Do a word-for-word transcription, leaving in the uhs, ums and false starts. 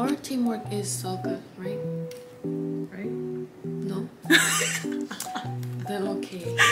Our teamwork is so good, right? Right? No. Then okay.